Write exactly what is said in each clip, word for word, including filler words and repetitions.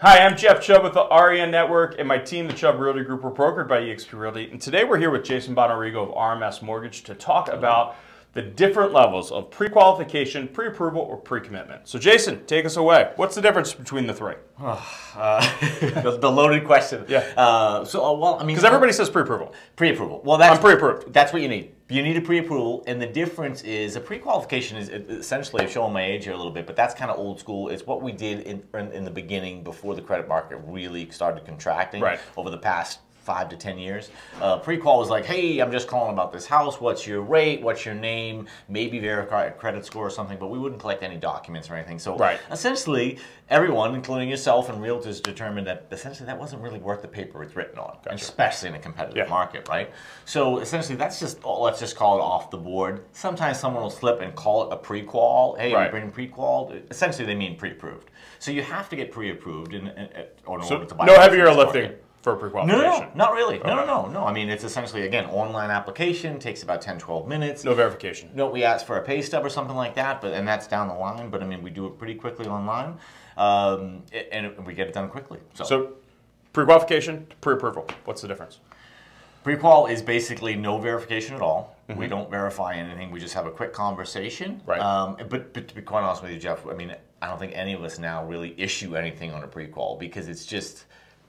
Hi, I'm Jeff Chubb with the R E N Network, and my team, the Chubb Realty Group, we're brokered by E X P Realty. And today we're here with Jason Bonarigo of R M S Mortgage to talk about the different levels of pre-qualification, pre-approval, or pre-commitment. So Jason, take us away. What's the difference between the three? Oh, uh, the, the loaded question. Yeah. Uh, so, uh, well, I mean, because everybody uh, says pre-approval. Pre-approval. Well, that's I'm pre-approved. That's what you need. You need a pre-approval, and the difference is a pre-qualification is essentially, I'm showing my age here a little bit, but that's kind of old school. It's what we did in, in, in the beginning before the credit market really started contracting right. over the past five to ten years. Uh, pre-qual was like, hey, I'm just calling about this house. What's your rate? What's your name? Maybe verify a credit score or something, but we wouldn't collect any documents or anything. So right. essentially, everyone, including yourself and realtors, determined that essentially that wasn't really worth the paper it's written on, gotcha. especially in a competitive yeah. market, right? So essentially, that's just, oh, let's just call it off the board. Sometimes someone will slip and call it a pre-qual. Hey, right. we bring pre-qual. Essentially, they mean pre-approved. So you have to get pre-approved in, in, in, in so order to buy. No heavier lifting. Market. For pre-qualification? No, no, not really. Okay. No, no, no, no. I mean, it's essentially, again, online application, takes about ten, twelve minutes. No verification. No, we ask for a pay stub or something like that, but and that's down the line, but I mean, we do it pretty quickly online, um, and it, we get it done quickly. So, so pre-qualification, pre-approval, what's the difference? Pre-qual is basically no verification at all. Mm-hmm. We don't verify anything. We just have a quick conversation. Right. Um, but, but to be quite honest with you, Jeff, I mean, I don't think any of us now really issue anything on a pre-qual because it's just...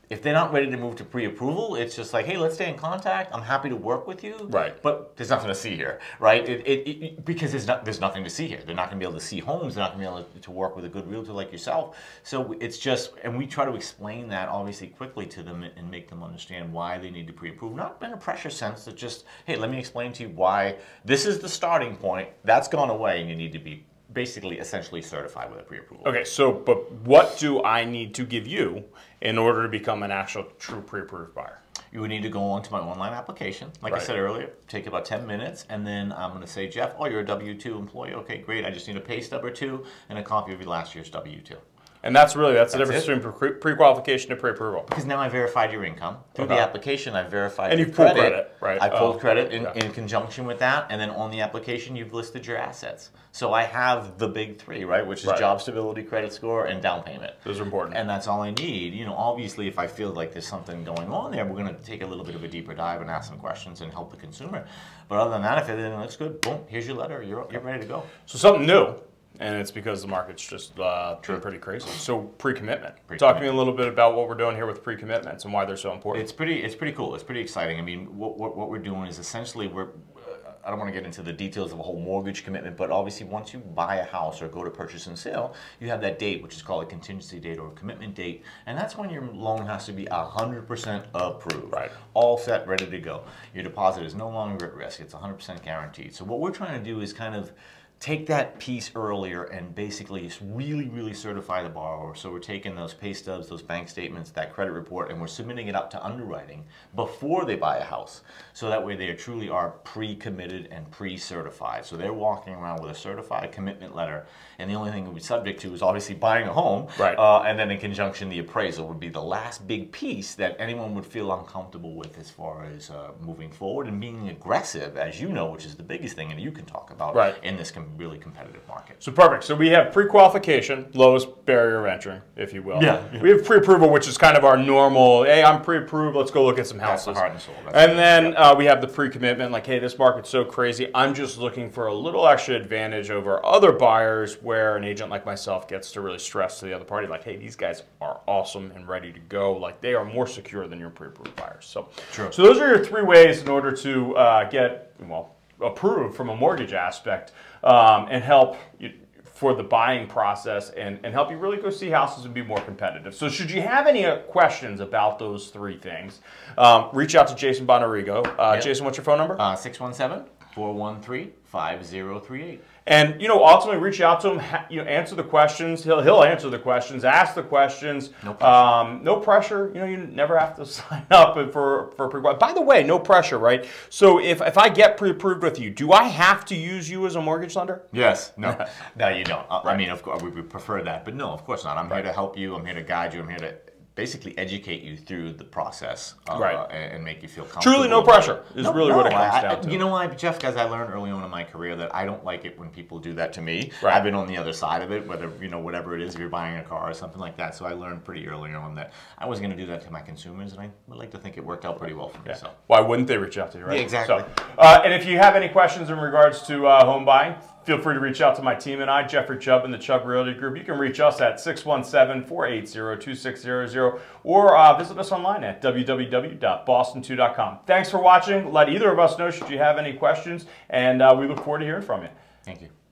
If they're not ready to move to pre-approval, it's just like, hey, let's stay in contact. I'm happy to work with you. Right. But there's nothing to see here, right? It, it, it, because there's, not, there's nothing to see here. They're not going to be able to see homes. They're not going to be able to work with a good realtor like yourself. So it's just, and we try to explain that obviously quickly to them and make them understand why they need to pre-approve. Not in a pressure sense, but just, hey, let me explain to you why this is the starting point. That's gone away and you need to be basically essentially certified with a pre-approval. Okay, so but what do I need to give you in order to become an actual true pre-approved buyer? You would need to go on to my online application. Like right. I said earlier, take about ten minutes, and then I'm going to say, Jeff, oh, you're a W two employee. Okay, great. I just need a pay stub or two and a copy of your last year's W two. And that's really, that's, that's the difference it. between pre-qualification to pre-approval. Because now I verified your income. Through okay. the application, I verified and your credit. And you pulled credit, right? I pulled oh, credit in, okay. in conjunction with that. And then on the application, you've listed your assets. So I have the big three, right? Which is right. job stability, credit score, and down payment. Those are important. And that's all I need. You know, obviously, if I feel like there's something going on there, we're going to take a little bit of a deeper dive and ask some questions and help the consumer. But other than that, if everything looks good, boom, here's your letter. You're, you're ready to go. So something new. And it's because the market's just uh, True. pretty crazy. So pre-commitment. Pre Talk to me a little bit about what we're doing here with pre-commitments and why they're so important. It's pretty. It's pretty cool. It's pretty exciting. I mean, what what, what we're doing is essentially we're. I don't want to get into the details of a whole mortgage commitment, but obviously once you buy a house or go to purchase and sale, you have that date, which is called a contingency date or a commitment date, and that's when your loan has to be one hundred percent approved, right. all set, ready to go. Your deposit is no longer at risk. It's one hundred percent guaranteed. So what we're trying to do is kind of take that piece earlier and basically really, really certify the borrower. So we're taking those pay stubs, those bank statements, that credit report, and we're submitting it up to underwriting before they buy a house. So that way they truly are pre-committed and pre-certified. So they're walking around with a certified commitment letter, and the only thing we'll be subject to is obviously buying a home, right. uh, and then in conjunction, the appraisal would be the last big piece that anyone would feel uncomfortable with as far as uh, moving forward and being aggressive, as you know, which is the biggest thing and you can talk about right. in this community. Really competitive market. So perfect. So we have pre-qualification, lowest barrier of entry, if you will. Yeah. yeah. We have pre-approval, which is kind of our normal, hey, I'm pre-approved, let's go look at some houses. That's the heart and soul. That's and then yeah. uh, we have the pre-commitment, like, hey, this market's so crazy, I'm just looking for a little extra advantage over other buyers where an agent like myself gets to really stress to the other party, like, hey, these guys are awesome and ready to go. Like, they are more secure than your pre-approved buyers. So, True. so those are your three ways in order to uh, get, well, approved from a mortgage aspect um, and help you, for the buying process and, and help you really go see houses and be more competitive. So should you have any questions about those three things, um, reach out to Jason Bonarigo. Uh, yep. Jason, what's your phone number? Uh, six one seven, four one three, five zero three eight. And, you know, ultimately reach out to him, ha you know, answer the questions. He'll, he'll answer the questions, ask the questions. No pressure. Um, no pressure. You know, you never have to sign up for, for pre-qual. By the way, no pressure, right? So if, if I get pre-approved with you, do I have to use you as a mortgage lender? Yes. No, no you don't. I, right. I mean, of course, we would prefer that. But no, of course not. I'm right. here to help you. I'm here to guide you. I'm here to basically educate you through the process uh, right. uh, and make you feel comfortable. Truly no pressure is no, really no, what it comes I, down I, to. You know why, Jeff, guys, I learned early on in my career that I don't like it when people do that to me. Right. I've been on the other side of it, whether, you know, whatever it is, if you're buying a car or something like that. So I learned pretty early on that I wasn't going to do that to my consumers, and I would like to think it worked out pretty well for me. Yeah. So. Why wouldn't they reach out to you, right? Yeah, exactly. So, uh, and if you have any questions in regards to uh, home buying, feel free to reach out to my team and I, Jeffrey Chubb and the Chubb Realty Group. You can reach us at six one seven, four eight zero, two six zero zero or uh, visit us online at w w w dot boston two dot com. Thanks for watching. Let either of us know should you have any questions, and uh, we look forward to hearing from you. Thank you.